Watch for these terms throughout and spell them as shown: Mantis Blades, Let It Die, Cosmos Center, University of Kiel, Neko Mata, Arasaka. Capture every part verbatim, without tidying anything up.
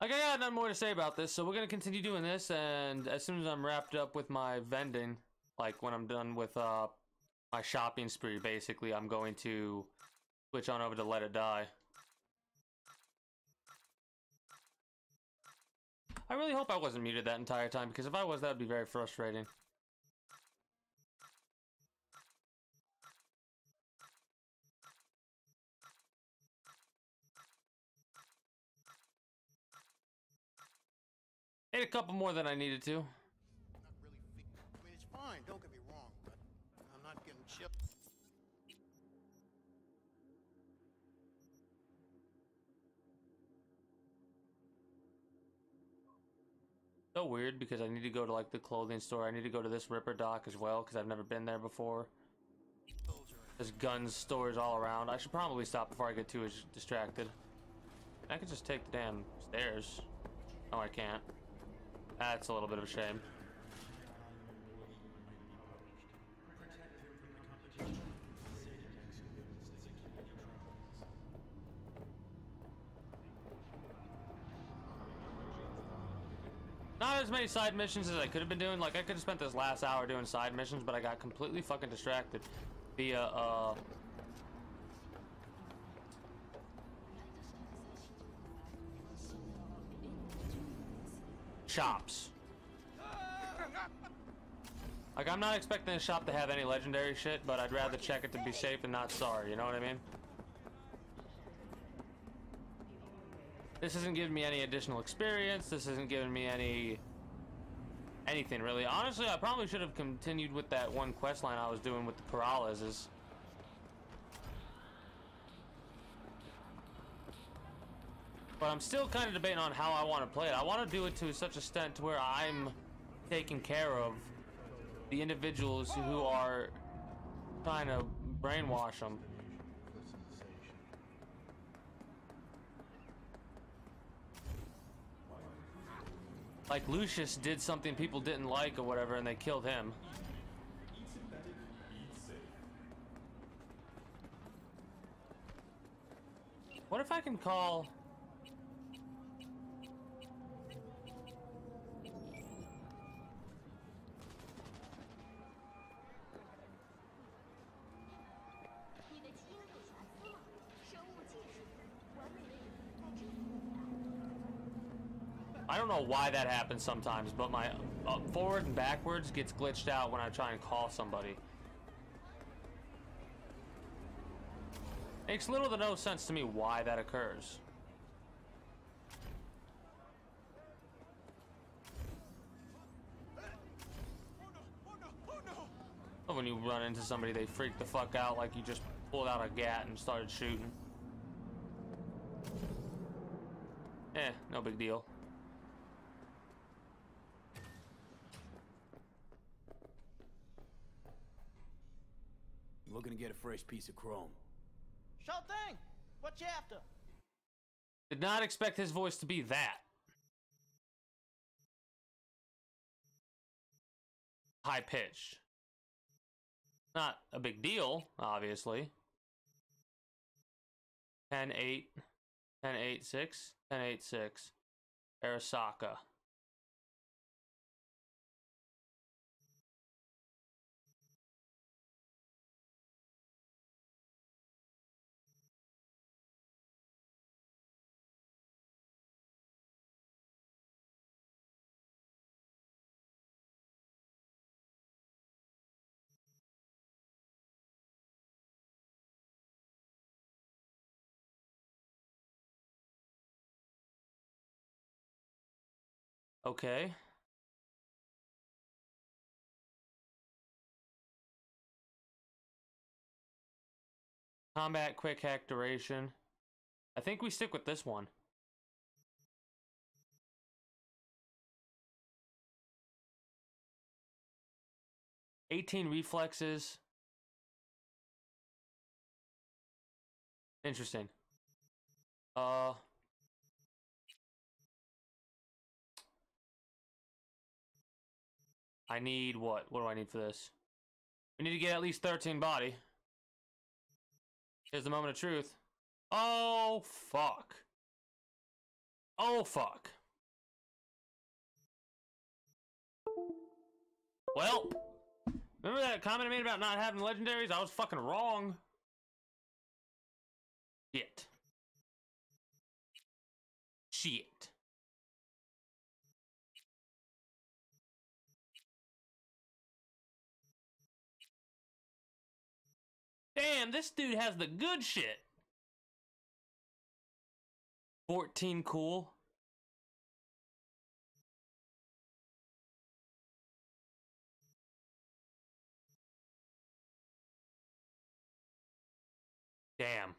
Like, I got nothing more to say about this, so we're gonna continue doing this, and as soon as I'm wrapped up with my vending, like when I'm done with uh my shopping spree, basically, I'm going to switch on over to Let It Die. I really hope I wasn't muted that entire time, because if I was, that would be very frustrating. Ate a couple more than I needed to. Not really fe- I mean, it's fine, don't get me wrong, but I'm not getting chipped. So weird, because I need to go to like the clothing store. I need to go to this Ripper Doc as well, because I've never been there before. There's gun stores all around. I should probably stop before I get too distracted. I could just take the damn stairs. No, I can't. That's a little bit of a shame. Not as many side missions as I could have been doing. Like, I could have spent this last hour doing side missions, but I got completely fucking distracted via, uh... shops. Like, I'm not expecting a shop to have any legendary shit, but I'd rather check it to be safe and not sorry, you know what I mean? This isn't giving me any additional experience, this isn't giving me any... anything, really. Honestly, I probably should have continued with that one quest line I was doing with the Paralyses. But I'm still kind of debating on how I want to play it. I want to do it to such a extent to where I'm taking care of the individuals who are trying to brainwash them. Like, Lucius did something people didn't like or whatever, and they killed him. What if I can call... I don't know why that happens sometimes, but my uh, forward and backwards gets glitched out when I try and call somebody. Makes little to no sense to me why that occurs. When you run into somebody, they freak the fuck out like you just pulled out a gat and started shooting. Eh, no big deal. Looking to get a fresh piece of chrome. Sure thing. What you after? Did not expect his voice to be that high pitched. Not a big deal, obviously. ten eight, ten eight six, ten eight six. Arasaka. Okay. Combat, quick hack, duration. I think we stick with this one. eighteen reflexes. Interesting. Uh... I need what? What do I need for this? We need to get at least thirteen body. Here's the moment of truth. Oh, fuck. Oh, fuck. Well, remember that comment I made about not having legendaries? I was fucking wrong. Shit. Shit. Damn, this dude has the good shit. fourteen cool. Damn.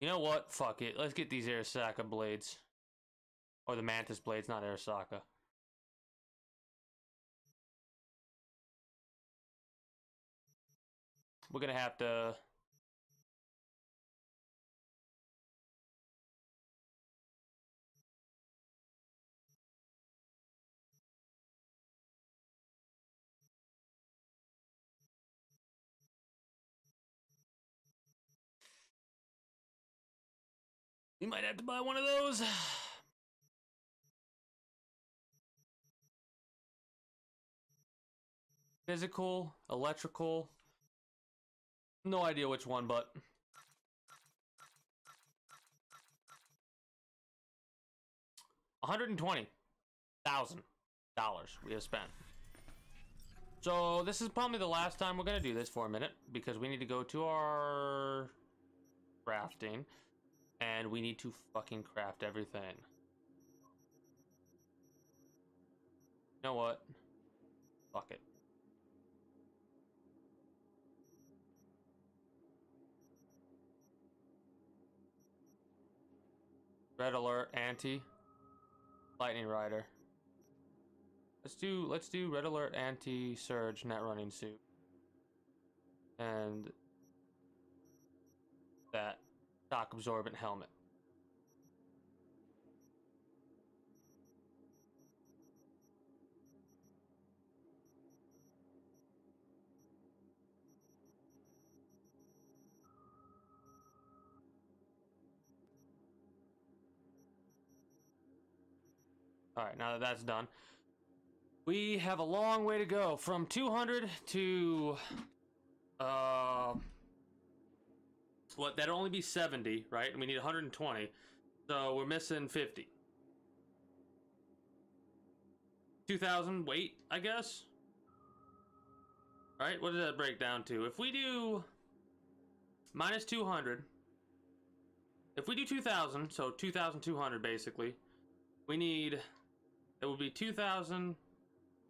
You know what? Fuck it. Let's get these Arasaka blades. Or the Mantis blades, not Arasaka. We're gonna have to... You might have to buy one of those. Physical, electrical. No idea which one, but... one hundred twenty thousand dollars we have spent. So this is probably the last time we're going to do this for a minute, because we need to go to our crafting. And we need to fucking craft everything. You know what? Fuck it. Red alert, anti, lightning rider. Let's do let's do red alert, anti, surge, net running suit. And that. Shock absorbent helmet. All right, now that that's done, we have a long way to go from two hundred to uh What, that'd only be seventy, right? And we need one hundred twenty. So we're missing fifty. two thousand weight, I guess? All right, what does that break down to? If we do minus two hundred, if we do two thousand, so two thousand two hundred basically, we need, it would be two thousand,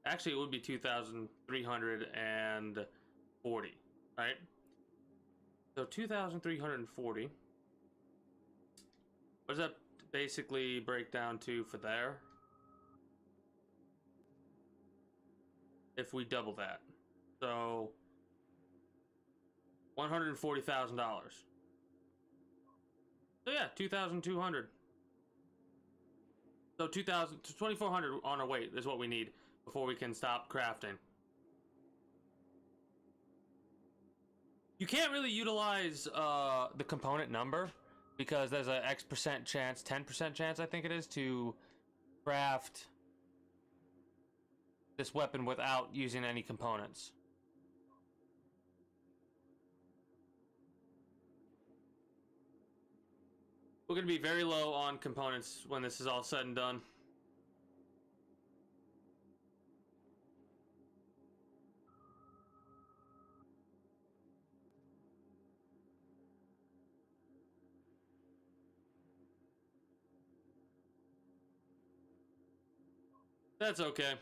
actually it would be two thousand three hundred forty, right? So two thousand three hundred forty, what does that basically break down to for there? If we double that. So one hundred forty thousand dollars. So yeah, two thousand two hundred. So two thousand, twenty-four hundred on our weight is what we need before we can stop crafting. You can't really utilize uh, the component number because there's an X percent chance, ten percent chance, I think it is, to craft this weapon without using any components. We're going to be very low on components when this is all said and done. That's okay.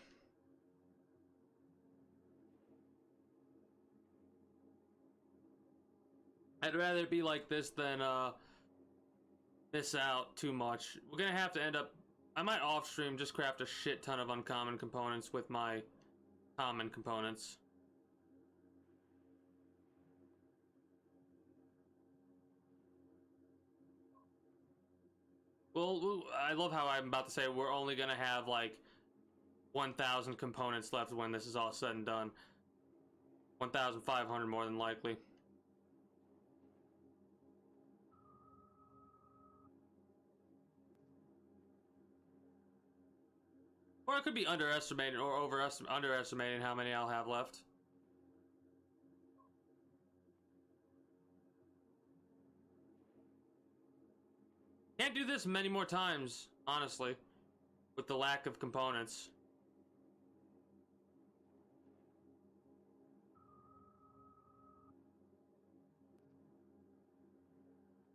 I'd rather it be like this than uh, miss out too much. We're gonna have to end up, I might off stream just craft a shit ton of uncommon components with my common components. Well, I love how I'm about to say we're only gonna have like one thousand components left when this is all said and done. one thousand five hundred more than likely. Or I could be underestimated or overestim- underestimating how many I'll have left. Can't do this many more times, honestly, with the lack of components.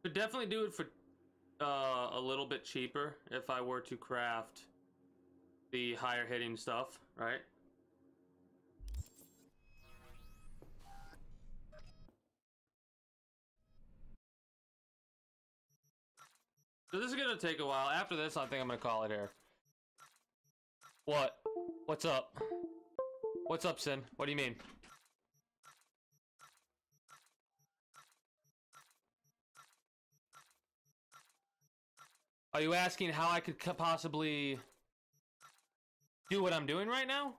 Could definitely do it for uh, a little bit cheaper if I were to craft the higher hitting stuff, right? So this is gonna take a while. After this, I think I'm gonna call it here. What? What's up? What's up, Sin? What do you mean? Are you asking how I could possibly do what I'm doing right now?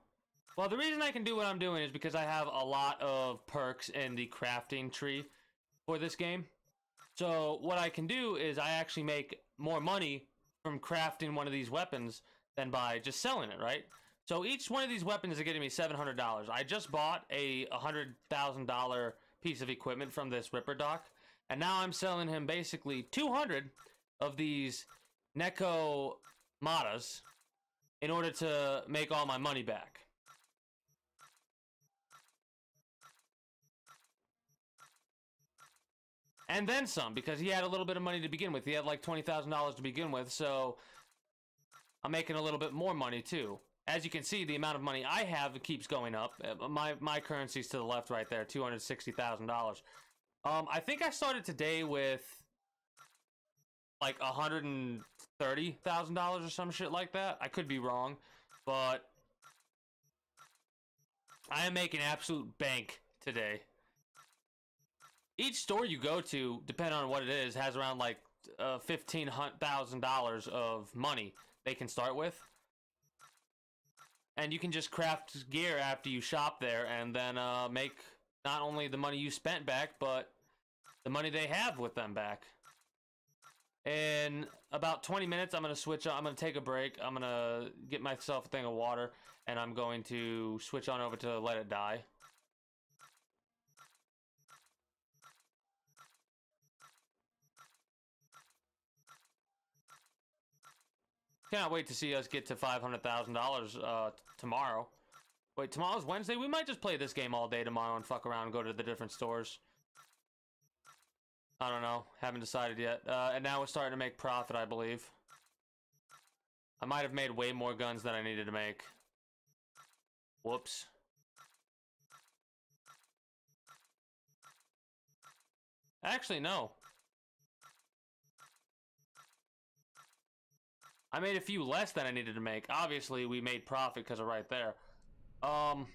Well, the reason I can do what I'm doing is because I have a lot of perks in the crafting tree for this game. So what I can do is I actually make more money from crafting one of these weapons than by just selling it, right? So each one of these weapons is getting me seven hundred dollars. I just bought a one hundred thousand dollar piece of equipment from this Ripper Doc, and now I'm selling him basically two hundred of these Neko Matas in order to make all my money back. And then some, because he had a little bit of money to begin with. He had like twenty thousand dollars to begin with, so I'm making a little bit more money too. As you can see, the amount of money I have keeps going up. My my currency's to the left right there, two hundred sixty thousand dollars. Um, I think I started today with like one hundred thirty thousand dollars or some shit like that. I could be wrong, but I am making absolute bank today. Each store you go to, depending on what it is, has around like uh, fifteen thousand dollars of money they can start with. And you can just craft gear after you shop there and then uh, make not only the money you spent back, but the money they have with them back. In about twenty minutes, I'm going to switch on. I'm going to take a break. I'm going to get myself a thing of water, and I'm going to switch on over to Let It Die. Cannot wait to see us get to five hundred thousand dollars uh, tomorrow. Wait, tomorrow's Wednesday? We might just play this game all day tomorrow and fuck around and go to the different stores. I don't know. Haven't decided yet. Uh, and now we're starting to make profit, I believe. I might have made way more guns than I needed to make. Whoops. Actually, no. I made a few less than I needed to make. Obviously, we made profit because of right there. Um,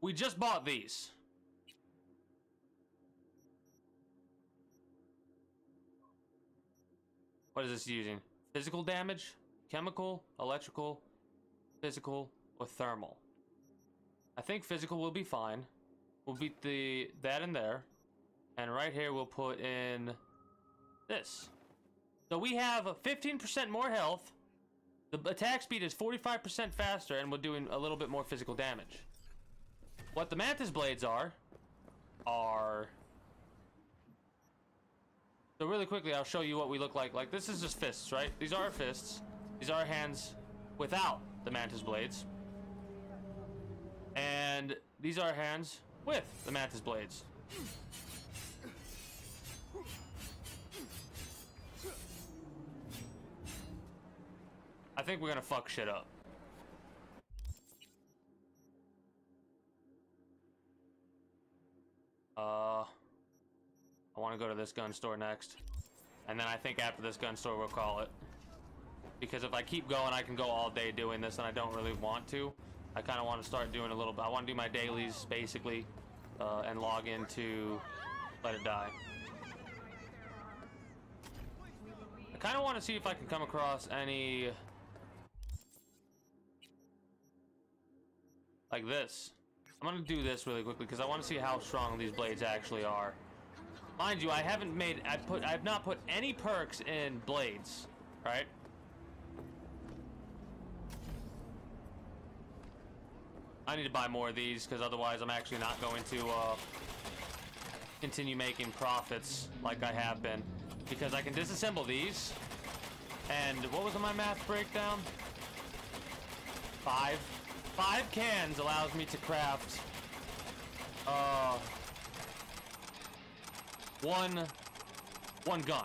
we just bought these. What is this using? Physical damage? Chemical? Electrical? Physical? Or thermal? I think physical will be fine. We'll beat the that in there. And right here, we'll put in this. So we have fifteen percent more health, the attack speed is forty-five percent faster, and we're doing a little bit more physical damage. What the Mantis Blades are, are... So really quickly, I'll show you what we look like. Like, this is just fists, right? These are our fists. These are our hands without the Mantis Blades. And these are our hands with the Mantis Blades. I think we're gonna fuck shit up. Uh, I wanna go to this gun store next. And then I think after this gun store, we'll call it. Because if I keep going, I can go all day doing this, and I don't really want to. I kinda wanna start doing a little bit. I wanna do my dailies, basically, uh, and log into Let It Die. I kinda wanna see if I can come across any... like this. I'm gonna do this really quickly because I want to see how strong these blades actually are. Mind you, I haven't made, I put, I've not put any perks in blades, right? I need to buy more of these, because otherwise I'm actually not going to uh, continue making profits like I have been. Because I can disassemble these. And what was my math breakdown? Five. Five cans allows me to craft uh, one, one gun.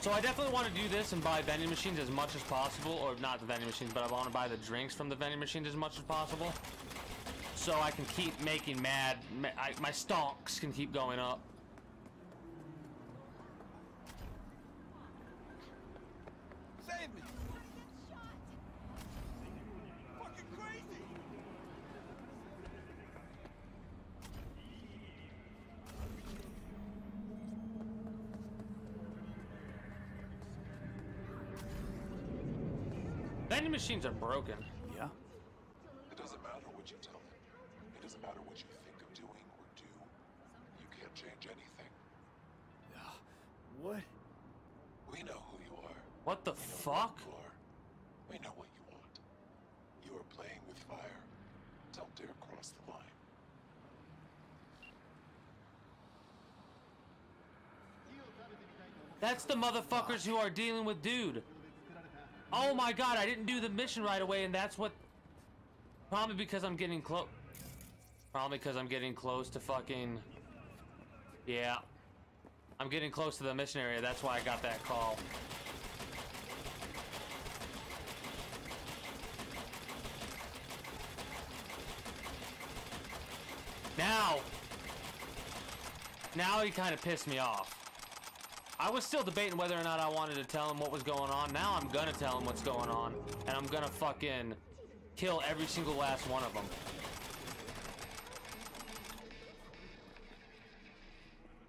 So I definitely want to do this and buy vending machines as much as possible, or not the vending machines, but I want to buy the drinks from the vending machines as much as possible, so I can keep making mad, ma I, my stonks can keep going up. Save me! Fucking crazy! Vending machines are broken. Yeah? It doesn't matter what you tell me. It doesn't matter what you think of doing or do. You can't change anything. Uh, what? We know who you are. What the we fuck? Know what you are. We know what you want. You are playing with fire. Don't dare cross the line. That's the motherfuckers who are dealing with dude. Oh my god, I didn't do the mission right away, and that's what... Probably because I'm getting close... Probably because I'm getting close to fucking... Yeah. I'm getting close to the mission area, that's why I got that call. Now! Now he kind of pissed me off. I was still debating whether or not I wanted to tell him what was going on. Now I'm gonna tell him what's going on, and I'm gonna fucking kill every single last one of them.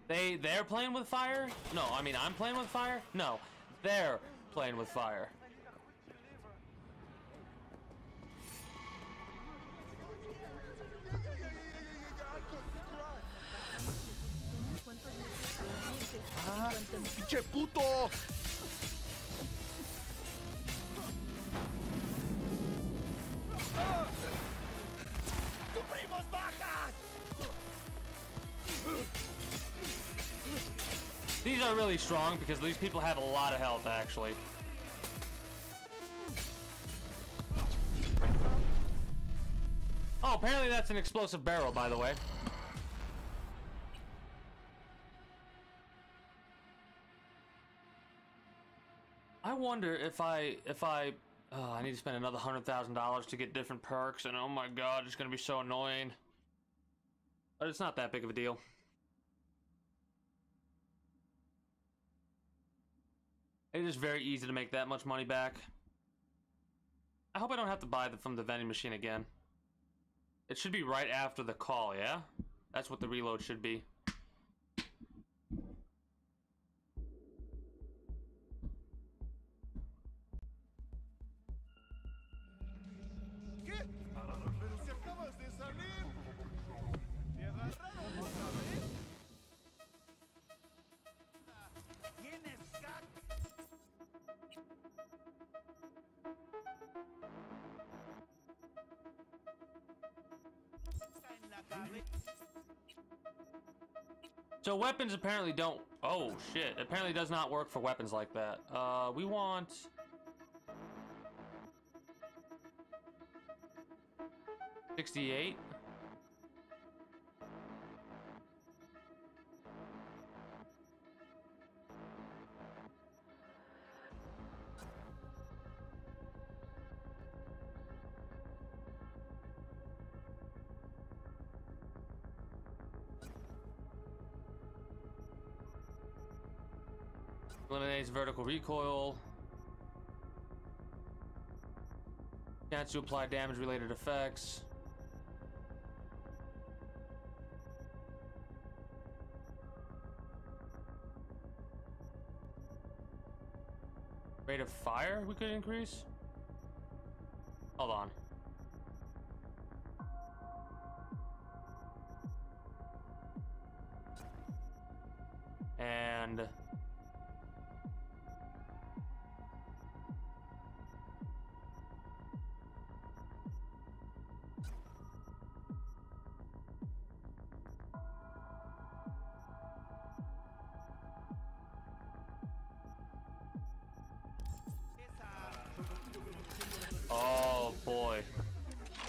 They, they're playing with fire? No, I mean, I'm playing with fire? No, they're playing with fire. Ah, pinche puto. ¡Tu primo es baja! These are really strong because these people have a lot of health, actually. Oh, apparently that's an explosive barrel, by the way. I wonder if I, if I, oh, I need to spend another one hundred thousand dollars to get different perks, and oh my god, it's going to be so annoying. But it's not that big of a deal. It is very easy to make that much money back. I hope I don't have to buy them from the vending machine again. It should be right after the call, yeah? That's what the reload should be. So weapons apparently don't... Oh, shit. Apparently does not work for weapons like that. Uh, we want... sixty-eight. Eliminates vertical recoil. Chance to apply damage related effects. Rate of fire we could increase? Hold on. And... really.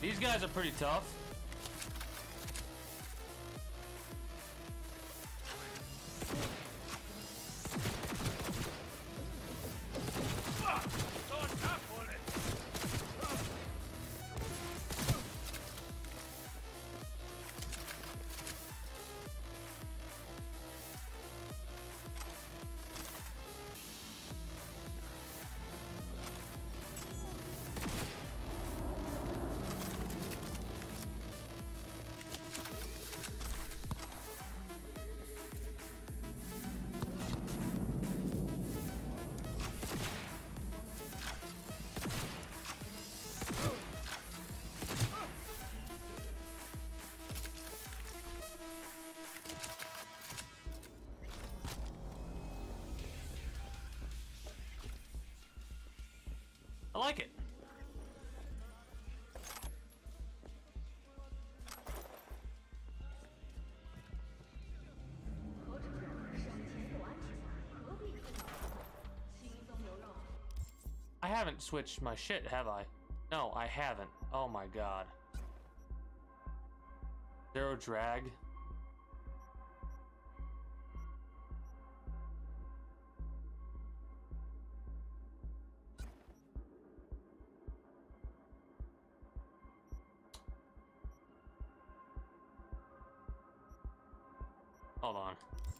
These guys are pretty tough. I like it. I haven't switched my shit, have I? No, I haven't. Oh my god. Zero drag. Hold on.